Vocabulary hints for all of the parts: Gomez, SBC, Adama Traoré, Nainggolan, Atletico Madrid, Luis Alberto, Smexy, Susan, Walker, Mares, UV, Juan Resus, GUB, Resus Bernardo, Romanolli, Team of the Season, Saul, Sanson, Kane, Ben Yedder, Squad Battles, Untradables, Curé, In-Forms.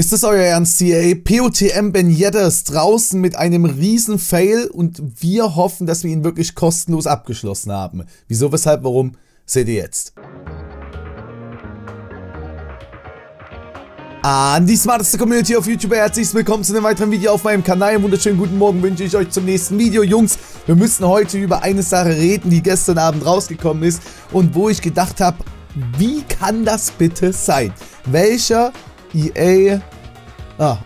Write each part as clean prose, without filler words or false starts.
Ist das euer Ernst, EA? POTM Ben Yedder ist draußen mit einem riesen Fail und wir hoffen, dass wir ihn wirklich kostenlos abgeschlossen haben. Wieso, weshalb, warum, seht ihr jetzt. An die smarteste Community auf YouTube, herzlich willkommen zu einem weiteren Video auf meinem Kanal. Einen wunderschönen guten Morgen wünsche ich euch zum nächsten Video. Jungs, wir müssen heute über eine Sache reden, die gestern Abend rausgekommen ist und wo ich gedacht habe, wie kann das bitte sein? Welcher EA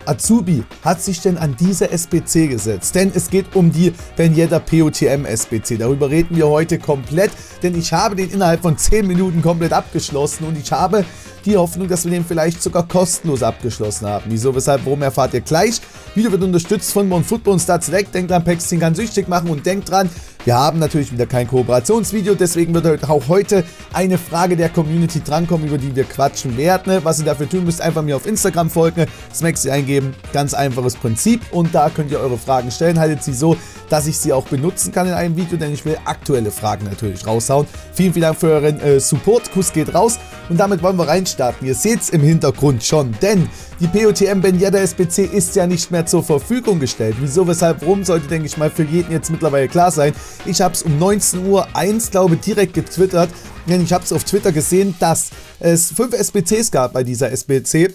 Azubi hat sich denn an diese SBC gesetzt? Denn es geht um die Ben Yedder POTM SBC. Darüber reden wir heute komplett, denn ich habe den innerhalb von 10 Minuten komplett abgeschlossen und ich habe die Hoffnung, dass wir den vielleicht sogar kostenlos abgeschlossen haben. Wieso, weshalb, warum erfahrt ihr gleich. Video wird unterstützt von OneFootball und Startselect. Denkt dran, Päckchen kann süchtig machen und denkt dran, wir haben natürlich wieder kein Kooperationsvideo, deswegen wird auch heute eine Frage der Community drankommen, über die wir quatschen werden. Was ihr dafür tun müsst, einfach mir auf Instagram folgen, Smexy eingeben, ganz einfaches Prinzip und da könnt ihr eure Fragen stellen. Haltet sie so, dass ich sie auch benutzen kann in einem Video, denn ich will aktuelle Fragen natürlich raushauen. Vielen, vielen Dank für euren Support, Kuss geht raus und damit wollen wir reinstarten. Ihr seht es im Hintergrund schon, denn die POTM Ben Yedder SBC ist ja nicht mehr zur Verfügung gestellt. Wieso, weshalb, warum sollte, denke ich mal, für jeden jetzt mittlerweile klar sein. Ich habe es um 19:01 glaube ich, direkt getwittert, denn ich habe es auf Twitter gesehen, dass es 5 SBCs gab bei dieser SBC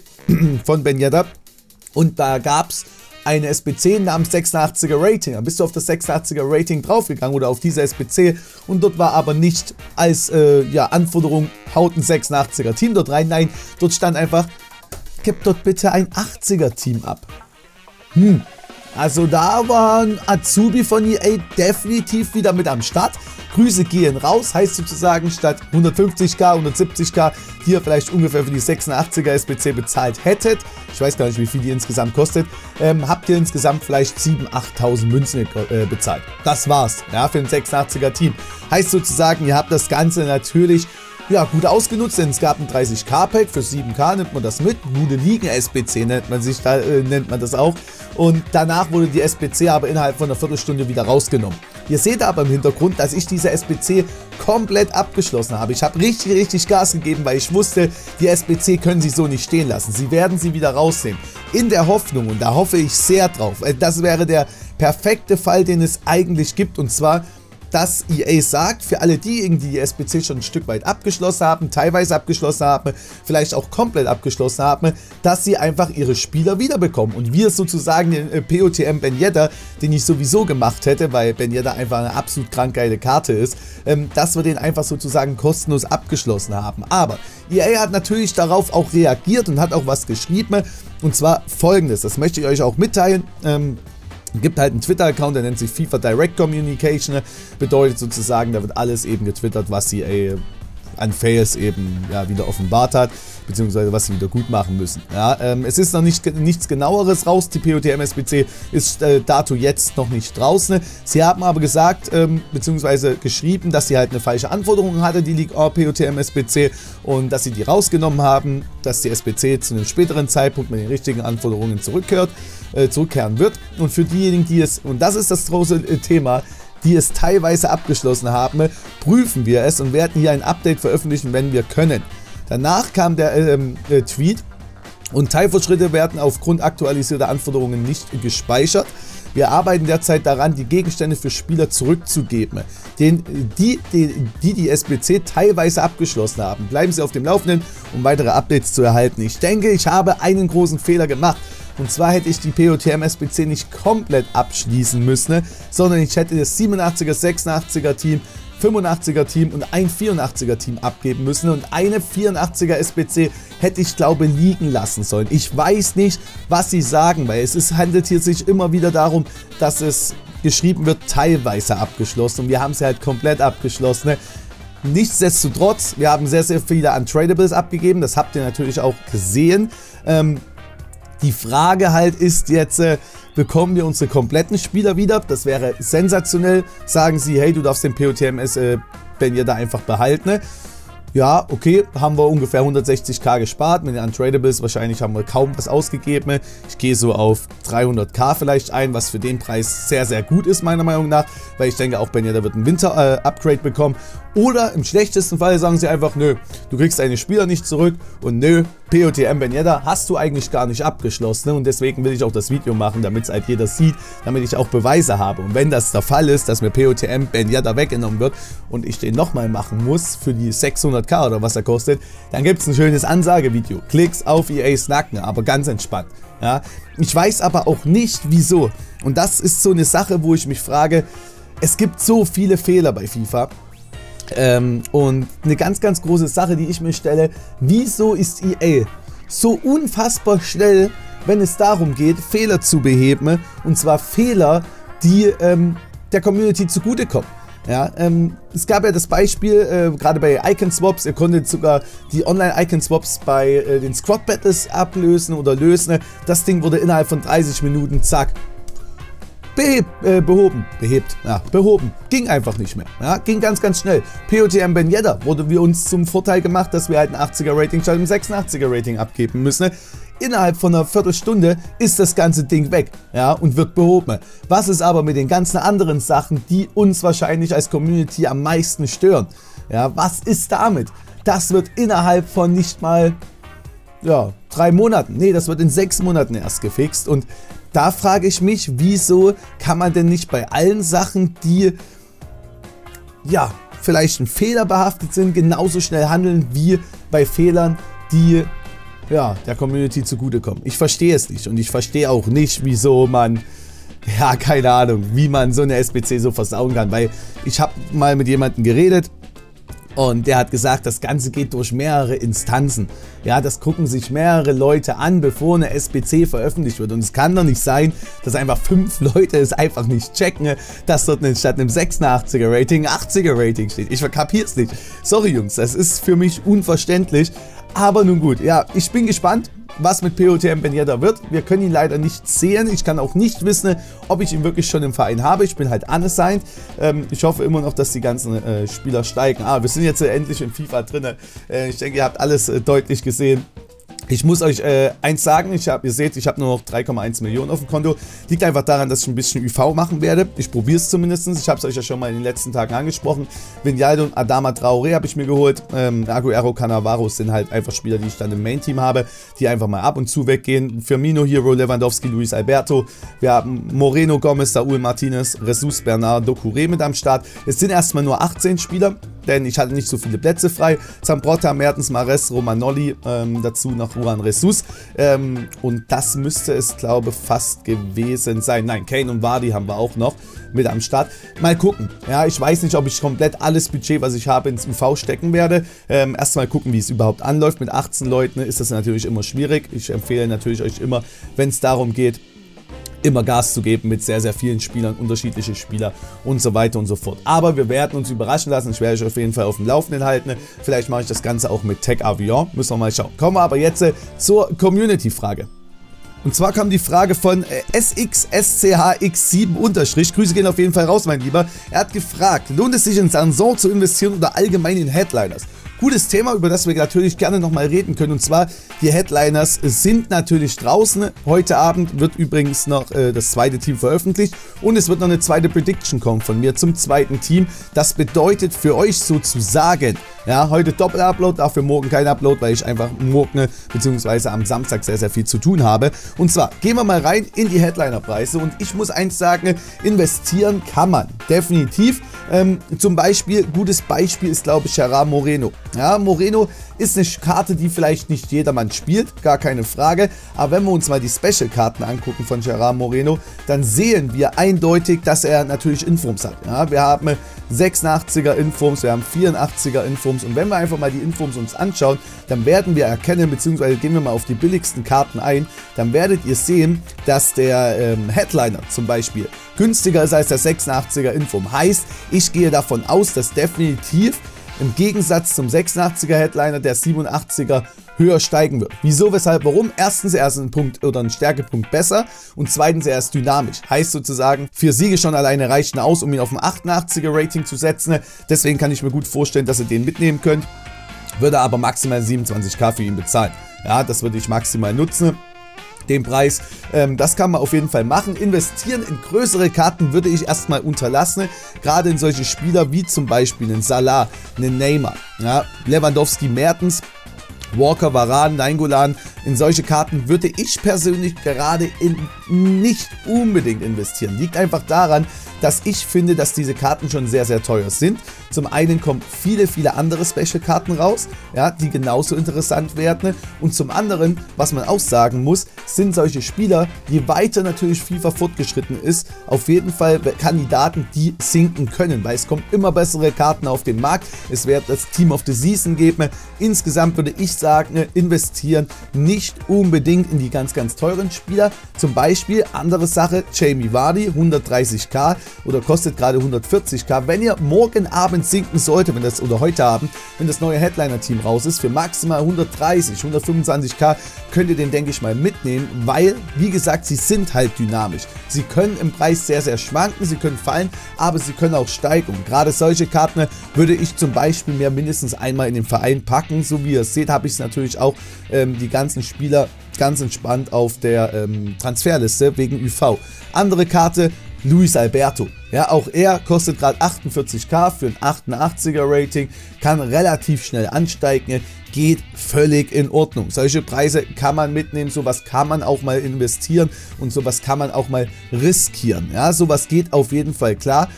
von Ben Yedder und da gab es eine SBC namens 86er Rating. Dann bist du auf das 86er Rating draufgegangen oder auf diese SBC und dort war aber nicht als Anforderung, haut ein 86er Team dort rein, nein, dort stand einfach, gib dort bitte ein 80er Team ab. Also da war ein Azubi von EA definitiv wieder mit am Start. Grüße gehen raus, heißt sozusagen statt 150k, 170k, die ihr vielleicht ungefähr für die 86er SBC bezahlt hättet, ich weiß gar nicht, wie viel die insgesamt kostet, habt ihr insgesamt vielleicht 7.000, 8.000 Münzen bezahlt. Das war's, ja, für ein 86er Team. Heißt sozusagen, ihr habt das Ganze natürlich gut ausgenutzt, denn es gab ein 30k-Pack, für 7k nimmt man das mit, gute Ligen-SBC nennt man das auch. Und danach wurde die SBC aber innerhalb von einer Viertelstunde wieder rausgenommen. Ihr seht aber im Hintergrund, dass ich diese SBC komplett abgeschlossen habe. Ich habe richtig, richtig Gas gegeben, weil ich wusste, die SBC können sie so nicht stehen lassen. Sie werden sie wieder rausnehmen. In der Hoffnung, und da hoffe ich sehr drauf, das wäre der perfekte Fall, den es eigentlich gibt, und zwar, dass EA sagt, für alle diejenigen, die die SBC schon ein Stück weit abgeschlossen haben, teilweise abgeschlossen haben, vielleicht auch komplett abgeschlossen haben, dass sie einfach ihre Spieler wiederbekommen. Und wir sozusagen den POTM Ben Yedder, den ich sowieso gemacht hätte, weil Ben Yedder einfach eine absolut krank geile Karte ist, dass wir den einfach sozusagen kostenlos abgeschlossen haben. Aber EA hat natürlich darauf auch reagiert und hat auch was geschrieben. Und zwar Folgendes, das möchte ich euch auch mitteilen. Gibt halt einen Twitter-Account, der nennt sich FIFA Direct Communication, bedeutet sozusagen, da wird alles eben getwittert, was EA an Fails eben wieder offenbart hat, beziehungsweise was sie wieder gut machen müssen. Ja, es ist noch nichts genaueres raus, die POTM SBC ist dato jetzt noch nicht draußen. Sie haben aber gesagt, beziehungsweise geschrieben, dass sie halt eine falsche Anforderung hatte, die League POTM SBC, und dass sie die rausgenommen haben, dass die SBC zu einem späteren Zeitpunkt mit den richtigen Anforderungen zurückkehren wird. Und für diejenigen, die es, und das ist das große Thema, die es teilweise abgeschlossen haben, prüfen wir es und werden hier ein Update veröffentlichen, wenn wir können. Danach kam der Tweet und Teilfortschritte werden aufgrund aktualisierter Anforderungen nicht gespeichert. Wir arbeiten derzeit daran, die Gegenstände für Spieler zurückzugeben, die SBC teilweise abgeschlossen haben. Bleiben Sie auf dem Laufenden, um weitere Updates zu erhalten. Ich denke, ich habe einen großen Fehler gemacht. Und zwar hätte ich die POTM SBC nicht komplett abschließen müssen, sondern ich hätte das 87er, 86er Team, 85er Team und ein 84er Team abgeben müssen und eine 84er SBC hätte ich glaube liegen lassen sollen. Ich weiß nicht, was sie sagen, weil es handelt hier sich immer wieder darum, dass es geschrieben wird, teilweise abgeschlossen, und wir haben sie halt komplett abgeschlossen. Nichtsdestotrotz, wir haben sehr, sehr viele Untradables abgegeben, das habt ihr natürlich auch gesehen. Die Frage halt ist jetzt, bekommen wir unsere kompletten Spieler wieder? Das wäre sensationell. Sagen sie, hey, du darfst den POTMS Ben Yedder einfach behalten. Ja, okay, haben wir ungefähr 160k gespart. Mit den Untradables wahrscheinlich haben wir kaum was ausgegeben. Ich gehe so auf 300k vielleicht ein, was für den Preis sehr, sehr gut ist, meiner Meinung nach. Weil ich denke, auch Ben Yedder wird ein Winter-Upgrade bekommen. Oder im schlechtesten Fall sagen sie einfach, nö, du kriegst deine Spieler nicht zurück und nö, POTM Ben Yedder hast du eigentlich gar nicht abgeschlossen, ne? Und deswegen will ich auch das Video machen, damit es halt jeder sieht, damit ich auch Beweise habe. Und wenn das der Fall ist, dass mir POTM Ben Yedder weggenommen wird und ich den nochmal machen muss für die 600k oder was er kostet, dann gibt es ein schönes Ansagevideo. Klicks auf EA Snacken, aber ganz entspannt. Ja? Ich weiß aber auch nicht, wieso. Und das ist so eine Sache, wo ich mich frage, es gibt so viele Fehler bei FIFA. Und eine ganz, ganz große Sache, die ich mir stelle, wieso ist EA so unfassbar schnell, wenn es darum geht, Fehler zu beheben, und zwar Fehler, die der Community zugutekommen. Ja, es gab ja das Beispiel, gerade bei Iconswaps, ihr konntet sogar die Online-Iconswaps bei den Squad Battles ablösen oder lösen. Das Ding wurde innerhalb von 30 Minuten, zack, behoben, ging einfach nicht mehr, ja, ging ganz, ganz schnell. POTM Ben Yedder wurde wir uns zum Vorteil gemacht, dass wir halt ein 80er Rating statt ein 86er Rating abgeben müssen. Innerhalb von einer Viertelstunde ist das ganze Ding weg, ja, und wird behoben. Was ist aber mit den ganzen anderen Sachen, die uns wahrscheinlich als Community am meisten stören? Ja, was ist damit? Das wird innerhalb von nicht mal, ja, 3 Monaten, nee, das wird in 6 Monaten erst gefixt. Und da frage ich mich, wieso kann man denn nicht bei allen Sachen, die ja vielleicht ein Fehler behaftet sind, genauso schnell handeln wie bei Fehlern, die ja der Community zugutekommen. Ich verstehe es nicht, und ich verstehe auch nicht, wieso man, ja, keine Ahnung, wie man so eine SBC so versauen kann, weil ich habe mal mit jemandem geredet und der hat gesagt, das Ganze geht durch mehrere Instanzen. Ja, das gucken sich mehrere Leute an, bevor eine SBC veröffentlicht wird. Und es kann doch nicht sein, dass einfach 5 Leute es einfach nicht checken, dass dort statt einem 86er Rating ein 80er Rating steht. Ich kapier's nicht. Sorry Jungs, das ist für mich unverständlich. Aber nun gut, ja, ich bin gespannt, was mit POTM Ben Yedder wird. Wir können ihn leider nicht sehen. Ich kann auch nicht wissen, ob ich ihn wirklich schon im Verein habe. Ich bin halt unassigned. Ich hoffe immer noch, dass die ganzen Spieler steigen. Ah, wir sind jetzt endlich in FIFA drin. Ich denke, ihr habt alles deutlich gesehen. Ich muss euch eins sagen, ihr seht, ich habe nur noch 3,1 Millionen auf dem Konto. Liegt einfach daran, dass ich ein bisschen UV machen werde. Ich probiere es zumindest. Ich habe es euch ja schon mal in den letzten Tagen angesprochen. Vidal und Adama Traoré habe ich mir geholt. Aguero, Canavaro sind halt einfach Spieler, die ich dann im Main-Team habe, die einfach mal ab und zu weggehen. Firmino, Hero, Lewandowski, Luis Alberto. Wir haben Moreno, Gomez, Saul, Martinez, Resus, Bernardo, Curé mit am Start. Es sind erstmal nur 18 Spieler, denn ich hatte nicht so viele Plätze frei. Zambrotta, Mertens, Mares, Romanolli, dazu noch Juan Resus, und das müsste es, glaube ich, fast gewesen sein. Nein, Kane und Vardy haben wir auch noch mit am Start. Mal gucken. Ja, ich weiß nicht, ob ich komplett alles Budget, was ich habe, ins UV stecken werde. Erstmal gucken, wie es überhaupt anläuft. Mit 18 Leuten ist das natürlich immer schwierig. Ich empfehle natürlich euch immer, wenn es darum geht, immer Gas zu geben mit sehr, sehr vielen Spielern, unterschiedliche Spieler und so weiter und so fort. Aber wir werden uns überraschen lassen. Ich werde euch auf jeden Fall auf dem Laufenden halten. Vielleicht mache ich das Ganze auch mit Tech Avion. Müssen wir mal schauen. Kommen wir aber jetzt zur Community-Frage. Und zwar kam die Frage von SXSCHX7-. Grüße gehen auf jeden Fall raus, mein Lieber. Er hat gefragt, lohnt es sich in Sanson zu investieren oder allgemein in Headliners? Gutes Thema, über das wir natürlich gerne nochmal reden können. Und zwar, die Headliners sind natürlich draußen. Heute Abend wird übrigens noch das zweite Team veröffentlicht. Und es wird noch eine zweite Prediction kommen von mir zum zweiten Team. Das bedeutet für euch sozusagen, ja, heute Doppel-Upload, dafür morgen kein Upload, weil ich einfach morgen bzw. am Samstag sehr, sehr viel zu tun habe. Und zwar, gehen wir mal rein in die Headliner-Preise. Und ich muss eins sagen, investieren kann man definitiv. Zum Beispiel, gutes Beispiel ist, glaube ich, Gerard Moreno. Ja, Moreno ist eine Karte, die vielleicht nicht jedermann spielt, gar keine Frage. Aber wenn wir uns mal die Special-Karten angucken von Gerard Moreno, dann sehen wir eindeutig, dass er natürlich In-Forms hat. Ja, wir haben 86er In-Forms, wir haben 84er In-Forms. Und wenn wir einfach mal die In-Forms uns anschauen, dann werden wir erkennen, beziehungsweise gehen wir mal auf die billigsten Karten ein, dann werdet ihr sehen, dass der Headliner zum Beispiel günstiger ist als der 86er In-Form. Heißt, ich gehe davon aus, dass definitiv im Gegensatz zum 86er Headliner der 87er höher steigen wird. Wieso, weshalb, warum? Erstens, er ist ein Punkt oder ein Stärkepunkt besser, und zweitens, er ist dynamisch. Heißt sozusagen, 4 Siege schon alleine reichen aus, um ihn auf ein 88er Rating zu setzen. Deswegen kann ich mir gut vorstellen, dass ihr den mitnehmen könnt. Würde aber maximal 27k für ihn bezahlen. Ja, das würde ich maximal nutzen, den Preis. Das kann man auf jeden Fall machen. Investieren in größere Karten würde ich erstmal unterlassen. Gerade in solche Spieler wie zum Beispiel einen Salah, einen Neymar, ja, Lewandowski, Mertens. Walker, Varane, Nainggolan. In solche Karten würde ich persönlich gerade nicht unbedingt investieren. Liegt einfach daran, dass ich finde, dass diese Karten schon sehr, sehr teuer sind. Zum einen kommen viele, viele andere Special-Karten raus, ja, die genauso interessant werden. Und zum anderen, was man auch sagen muss, sind solche Spieler, je weiter natürlich FIFA fortgeschritten ist, auf jeden Fall Kandidaten, die sinken können, weil es kommen immer bessere Karten auf den Markt. Es wird das Team of the Season geben. Insgesamt würde ich sagen, investieren nicht unbedingt in die ganz, ganz teuren Spieler. Zum Beispiel, andere Sache, Jamie Vardy, 130k oder kostet gerade 140k. Wenn ihr morgen Abend sinken sollte, wenn das, oder heute Abend, wenn das neue Headliner-Team raus ist, für maximal 130, 125k, könnt ihr den, denke ich mal, mitnehmen, weil, wie gesagt, sie sind halt dynamisch. Sie können im Preis sehr, sehr schwanken, sie können fallen, aber sie können auch steigen. Gerade solche Karten würde ich zum Beispiel mehr mindestens einmal in den Verein packen. So wie ihr seht, habe ich es natürlich auch die ganzen Spieler ganz entspannt auf der Transferliste wegen ÜV. Andere Karte, Luis Alberto. Ja, auch er kostet gerade 48k für ein 88er Rating, kann relativ schnell ansteigen, geht völlig in Ordnung. Solche Preise kann man mitnehmen, sowas kann man auch mal investieren und sowas kann man auch mal riskieren. Ja, sowas geht auf jeden Fall klar.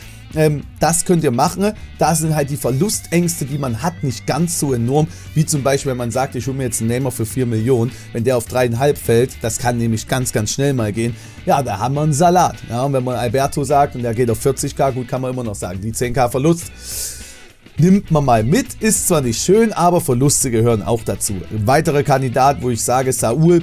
Das könnt ihr machen, da sind halt die Verlustängste, die man hat, nicht ganz so enorm, wie zum Beispiel, wenn man sagt, ich hole mir jetzt einen Neymar für 4 Millionen, wenn der auf 3,5 fällt, das kann nämlich ganz, ganz schnell mal gehen, ja, da haben wir einen Salat, ja, und wenn man Alberto sagt und der geht auf 40k, gut, kann man immer noch sagen, die 10k Verlust nimmt man mal mit, ist zwar nicht schön, aber Verluste gehören auch dazu. Ein weiterer Kandidat, wo ich sage, Saul,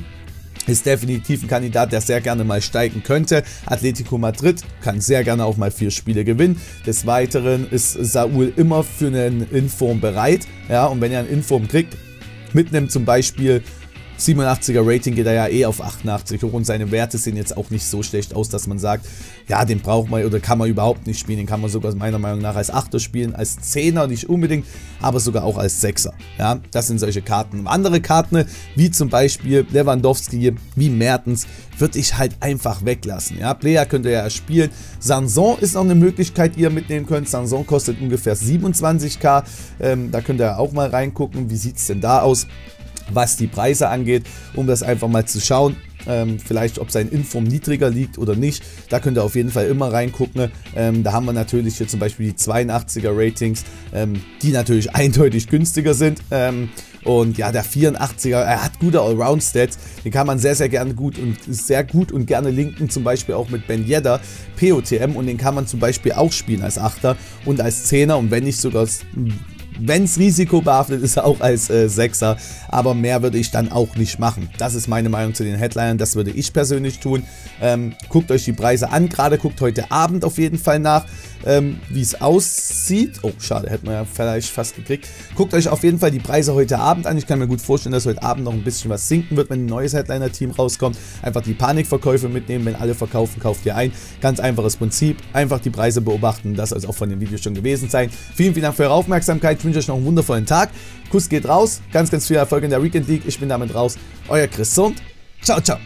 ist definitiv ein Kandidat, der sehr gerne mal steigen könnte. Atletico Madrid kann sehr gerne auch mal 4 Spiele gewinnen. Des Weiteren ist Saul immer für einen In-Form bereit. Ja, und wenn er einen In-Form kriegt, mitnimmt zum Beispiel 87er Rating, geht er ja eh auf 88 hoch und seine Werte sehen jetzt auch nicht so schlecht aus, dass man sagt, ja, den braucht man oder kann man überhaupt nicht spielen, den kann man sogar meiner Meinung nach als 8er spielen, als 10er nicht unbedingt, aber sogar auch als 6er, ja, das sind solche Karten. Andere Karten, wie zum Beispiel Lewandowski, wie Mertens, würde ich halt einfach weglassen, ja, Player könnt ihr ja spielen, Sanson ist noch eine Möglichkeit, die ihr mitnehmen könnt, Sanson kostet ungefähr 27k, da könnt ihr ja auch mal reingucken, wie sieht es denn da aus, was die Preise angeht, um das einfach mal zu schauen, vielleicht ob sein Inform niedriger liegt oder nicht, da könnt ihr auf jeden Fall immer reingucken, da haben wir natürlich hier zum Beispiel die 82er Ratings, die natürlich eindeutig günstiger sind, und ja, der 84er, er hat gute Allround-Stats, den kann man sehr, sehr gerne gerne linken, zum Beispiel auch mit Ben Yedder, POTM, und den kann man zum Beispiel auch spielen als 8er und als 10er und wenn nicht sogar, wenn es risikobehaftet ist, auch als Sechser, aber mehr würde ich dann auch nicht machen. Das ist meine Meinung zu den Headlinern, das würde ich persönlich tun. Guckt euch die Preise an, gerade guckt heute Abend auf jeden Fall nach, wie es aussieht. Oh, schade, hätten wir ja vielleicht fast gekriegt. Guckt euch auf jeden Fall die Preise heute Abend an. Ich kann mir gut vorstellen, dass heute Abend noch ein bisschen was sinken wird, wenn ein neues Headliner-Team rauskommt. Einfach die Panikverkäufe mitnehmen, wenn alle verkaufen, kauft ihr ein. Ganz einfaches Prinzip, einfach die Preise beobachten. Das soll es auch von dem Video schon gewesen sein. Vielen, vielen Dank für eure Aufmerksamkeit. Ich wünsche euch noch einen wundervollen Tag. Kuss geht raus. Ganz, ganz viel Erfolg in der Weekend League. Ich bin damit raus. Euer Chris und ciao, ciao.